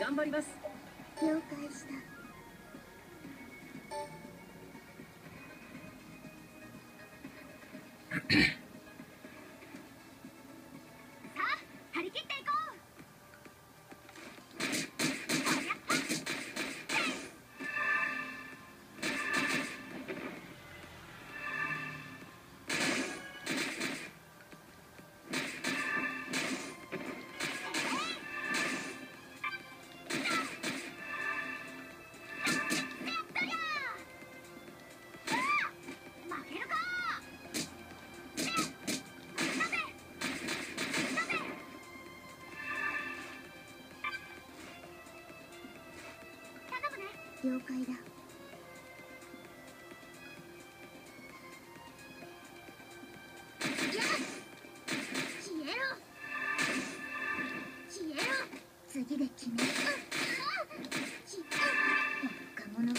頑張ります。了解した。了解だ。消えろ。次で決める。若者が。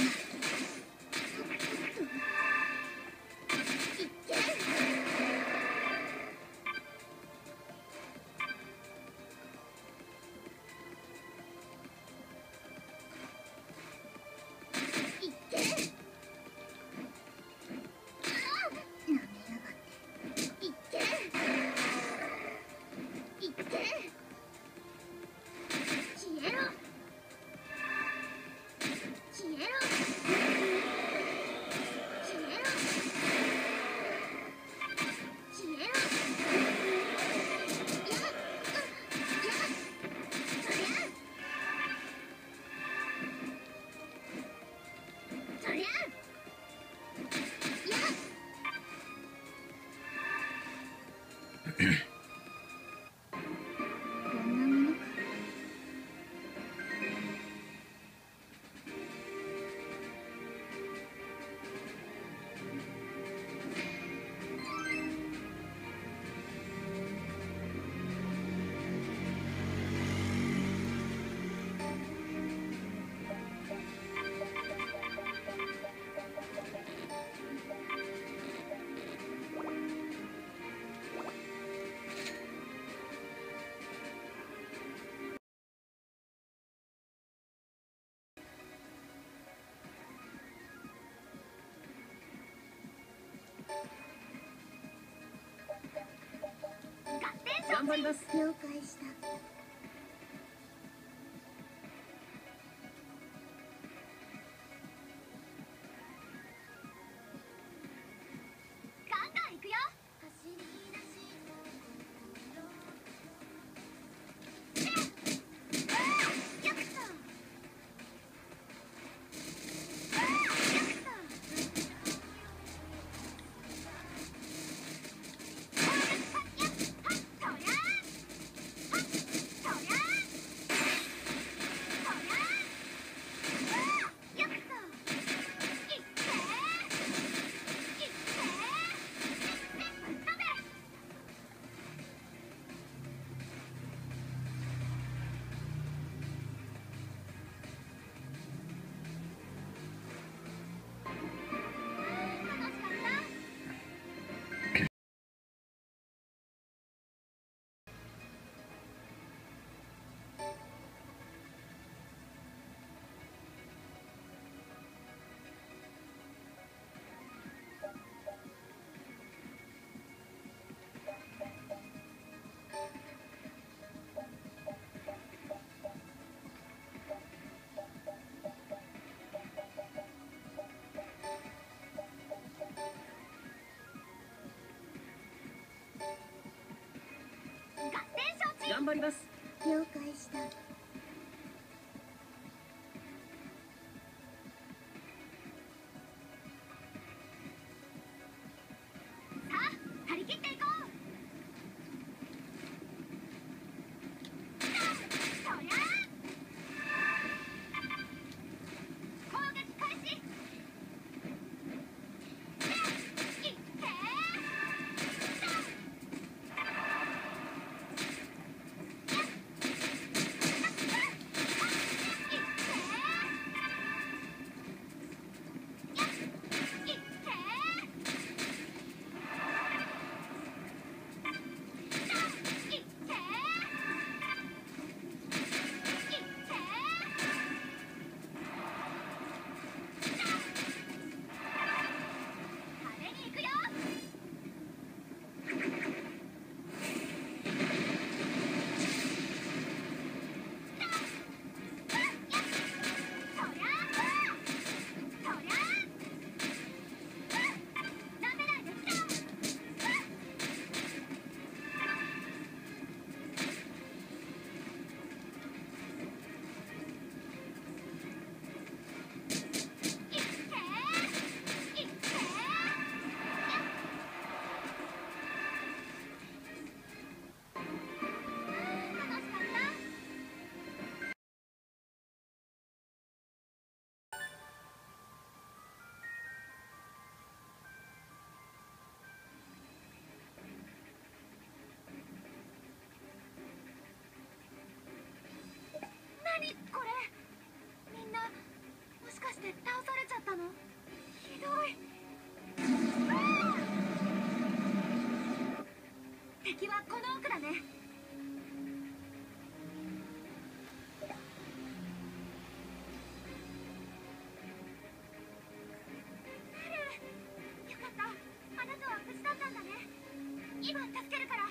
了解した。ガンガン行くよ。張ります。了解した。張り切っていこう。倒されちゃったの？ひどい。敵はこの奥だね。よかった、あなたは無事だったんだね。今助けるから。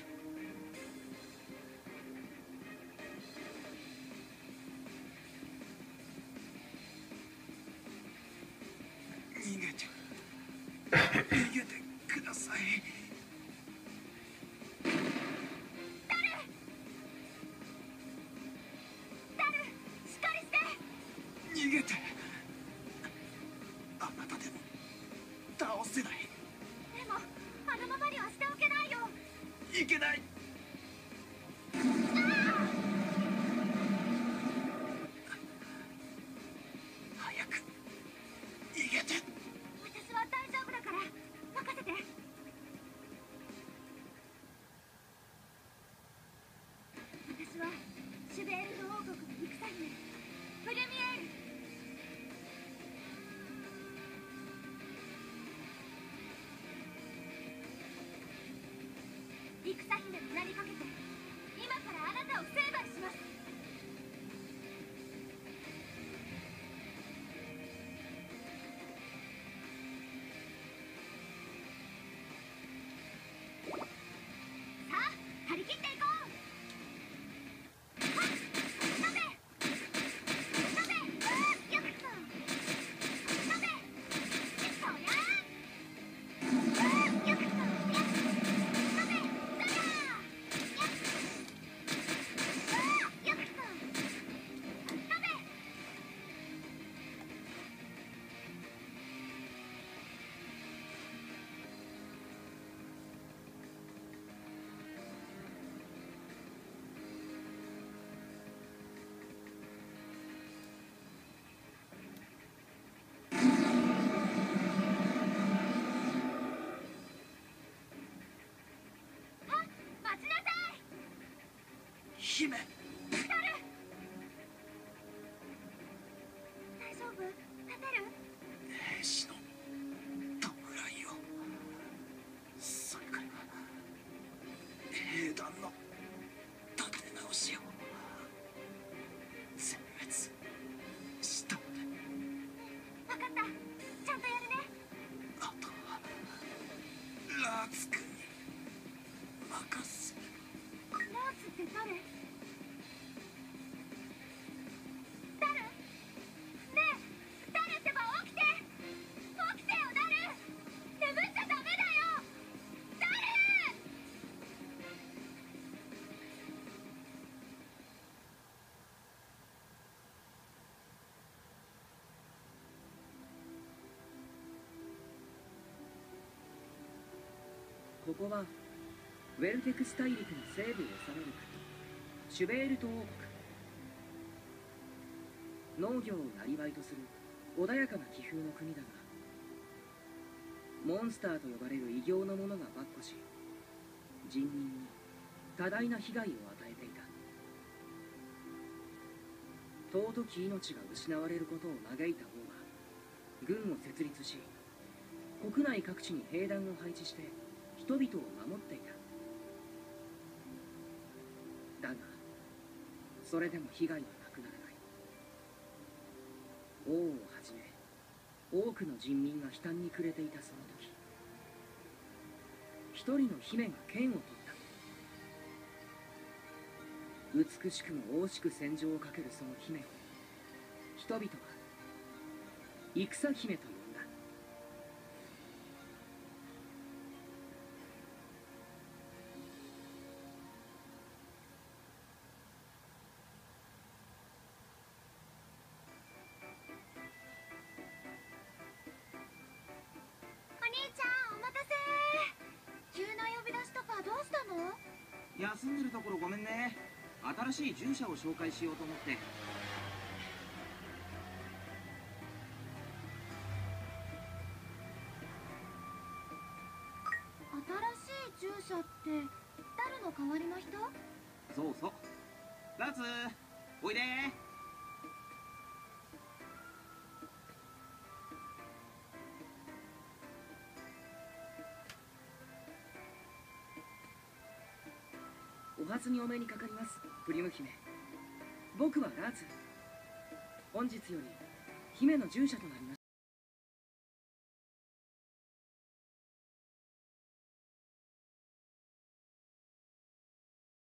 姫、ダル、大丈夫？立てる？兵士の弔いを、それから兵団の立て直しを全滅したので。分かった、ちゃんとやるね。あとはラーツ君に任せる。ラーツって誰？ここはウェルテクス大陸の西部を治める国、シュベールト王国。農業を生業とする穏やかな気風の国だが、モンスターと呼ばれる異形の者が跋扈し、人民に多大な被害を与えていた。尊き命が失われることを嘆いた王は、軍を設立し、国内各地に兵団を配置して人々を守っていた。だが、それでも被害はなくならない。王をはじめ、多くの人民が悲嘆に暮れていたその時、一人の姫が剣を取った。美しくも惜しく戦場をかけるその姫を、人々は戦姫と呼んだ。お兄ちゃん、お待たせ。急な呼び出しとかどうしたの？休んでるところごめんね。新しい従者を紹介しようと思って。従者って誰の代わりの人？そうそう。ラツ、おいで。お初にお目にかかります、プリム姫。僕はラツ。本日より姫の従者となりました。